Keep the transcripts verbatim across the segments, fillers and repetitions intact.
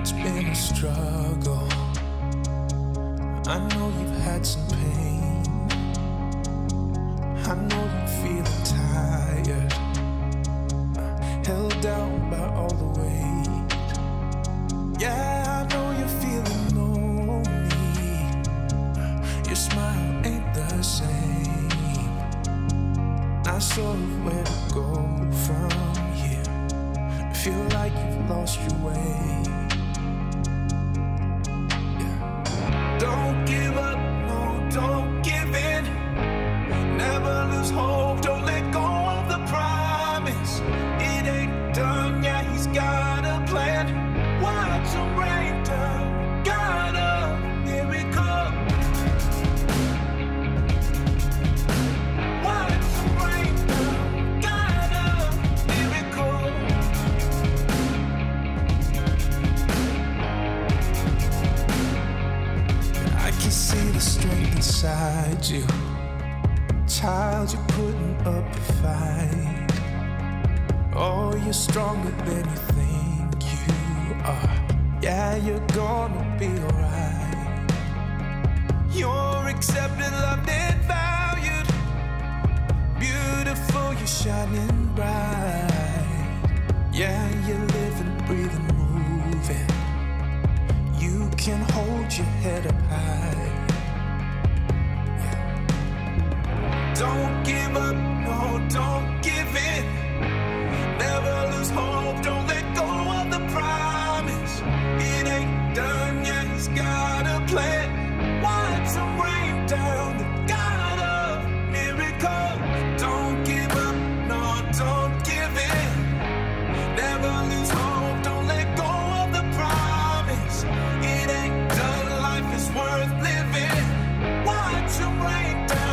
It's been a struggle. I know you've had some pain. I know you're feeling tired, held down by all the weight. Yeah, I know you're feeling lonely. Your smile ain't the same. I saw where to go from here. Feel like you've lost your way. Don't give up, no, don't give in. Never lose hope, don't let go of the promise. It ain't done, yeah, he's got a plan. Watch him rain down, got a miracle. Watch him rain down, got a miracle. I can see the strength inside you. Child, you're putting up a fight. Oh, you're stronger than you think you are. Yeah, you're gonna be alright. You're accepted, loved, and valued. Beautiful, you're shining bright. Yeah, you're living, breathing, moving. You can hold your head up high. Don't give up, no, don't give in. Never lose hope, don't let go of the promise. It ain't done yet, he's got a plan. Watch him rain down, the God of miracles. Don't give up, no, don't give in. Never lose hope, don't let go of the promise. It ain't done, life is worth living. Watch him rain down.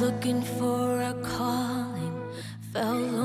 Looking for a calling, felt